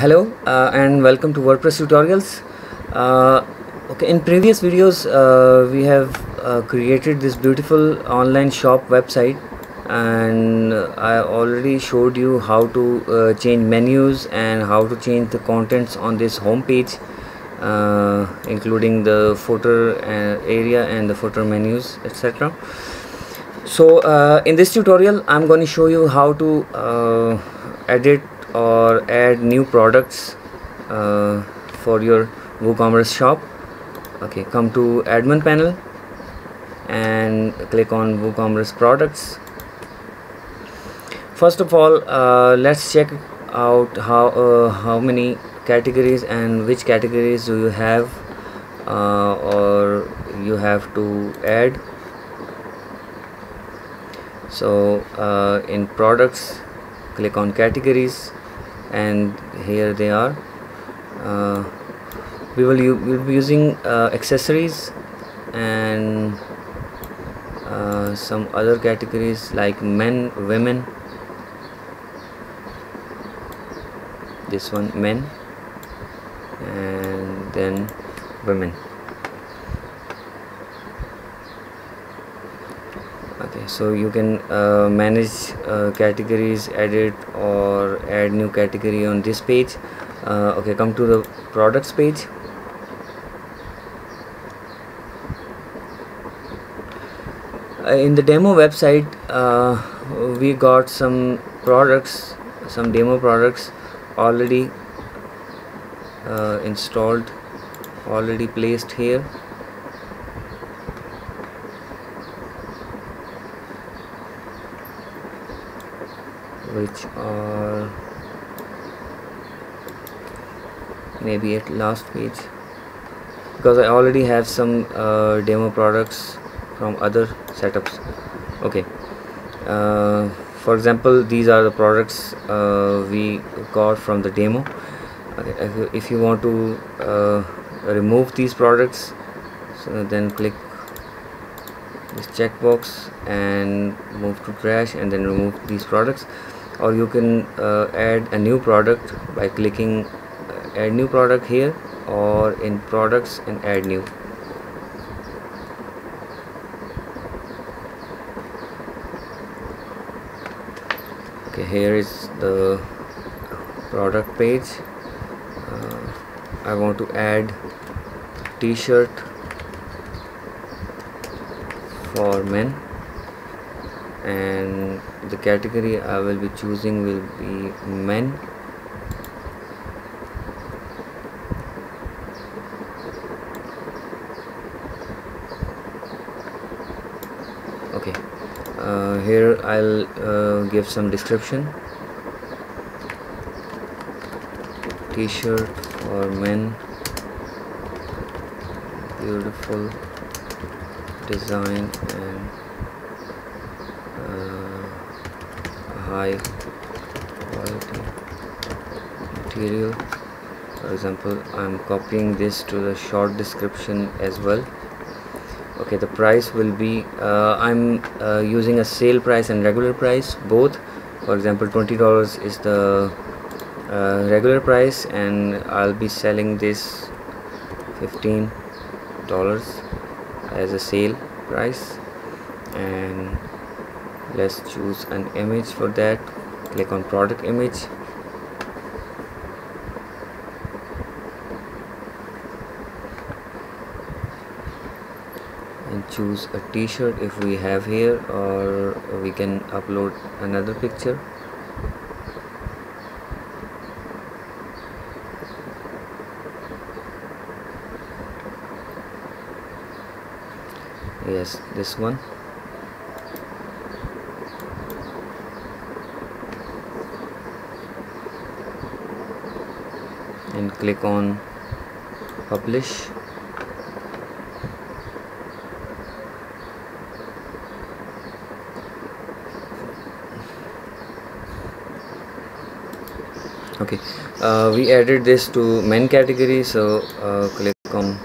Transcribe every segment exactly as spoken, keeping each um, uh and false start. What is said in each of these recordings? Hello uh, and welcome to WordPress tutorials. Uh, okay, in previous videos uh, we have uh, created this beautiful online shop website, and I already showed you how to uh, change menus and how to change the contents on this home page, uh, including the footer area and the footer menus, et cetera. So uh, in this tutorial I'm going to show you how to uh, edit or add new products uh, for your WooCommerce shop. Okay, come to admin panel and click on WooCommerce products. First of all, uh, let's check out how uh, how many categories and which categories do you have uh, or you have to add. So uh, in products, click on categories, and here they are. Uh, we will we'll be using uh, accessories and uh, some other categories like men, women, this one men, and then women. Okay, so you can uh, manage uh, categories, edit or add new category on this page. Uh, okay, come to the products page. Uh, in the demo website, uh, we got some products, some demo products already uh, installed, already placed here. Which are maybe at last page, because I already have some uh, demo products from other setups. Okay, uh, for example, these are the products uh, we got from the demo. Okay, if you want to uh, remove these products, so then click this checkbox and move to trash, and then remove these products. Or you can uh, add a new product by clicking add new product here, or in products and add new. Okay, here is the product page. uh, I want to add t-shirt for men, and the category I will be choosing will be men. Okay, uh, here I'll uh, give some description. T-shirt for men, beautiful design, and high quality material. For example, I'm copying this to the short description as well. Okay, the price will be uh, I'm uh, using a sale price and regular price both. For example, twenty dollars is the uh, regular price, and I'll be selling this fifteen dollars as a sale price. And let's choose an image for that. Click on product image. And choose a t-shirt if we have here, or we can upload another picture. Yes, this one. And click on publish. Okay, uh, we added this to men category, so uh, click on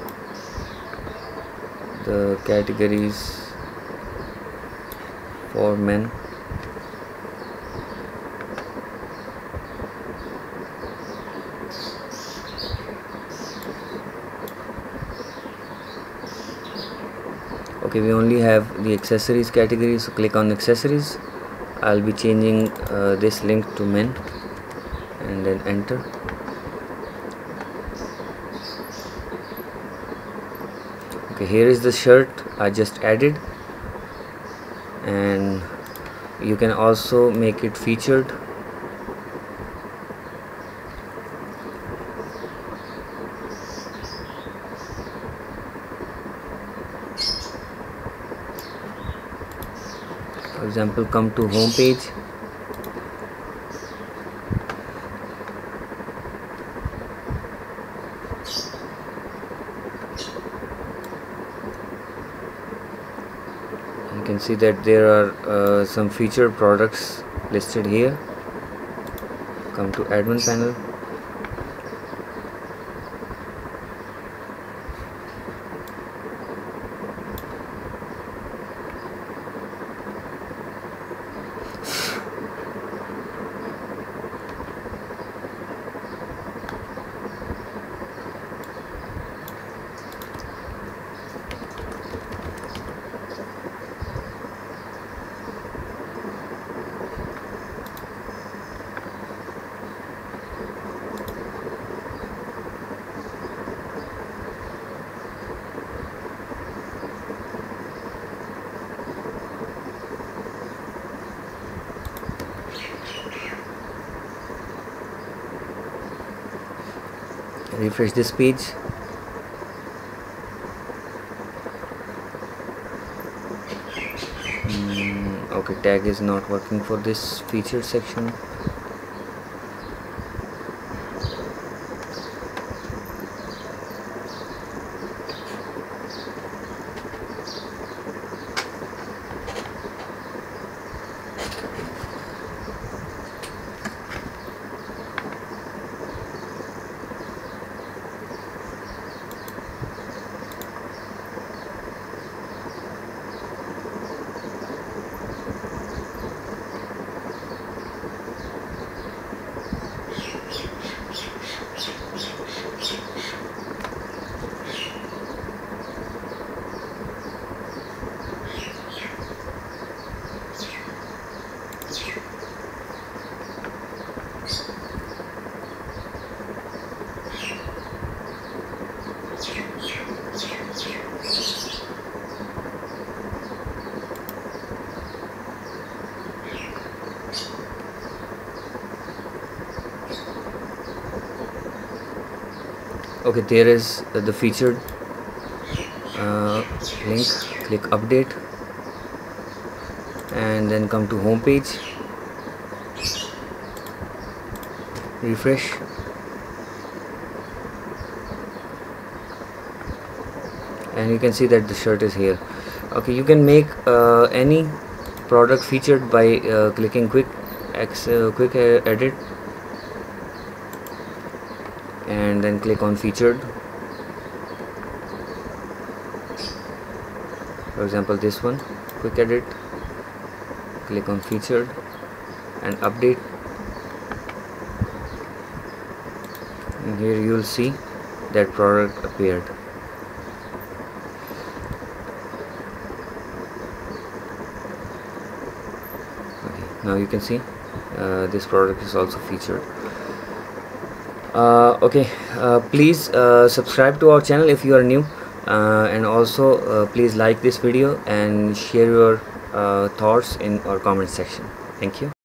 the categories for men. Okay, we only have the accessories category, so click on accessories. I'll be changing uh, this link to men and then enter. Okay, here is the shirt I just added, and you can also make it featured. For example, come to home page, you can see that there are uh, some featured products listed here. Come to admin panel, refresh this page. Mm, okay, tag is not working for this feature section. Okay, there is uh, the featured uh, link. Click update and then come to home page, refresh. And you can see that the shirt is here. Okay, you can make uh, any product featured by uh, clicking quick X, uh, quick edit and then click on featured. For example, this one, quick edit, click on featured and update. And here you will see that product appeared. Now you can see uh, this product is also featured. Uh, okay, uh, please uh, subscribe to our channel if you are new, uh, and also uh, please like this video and share your uh, thoughts in our comment section. Thank you.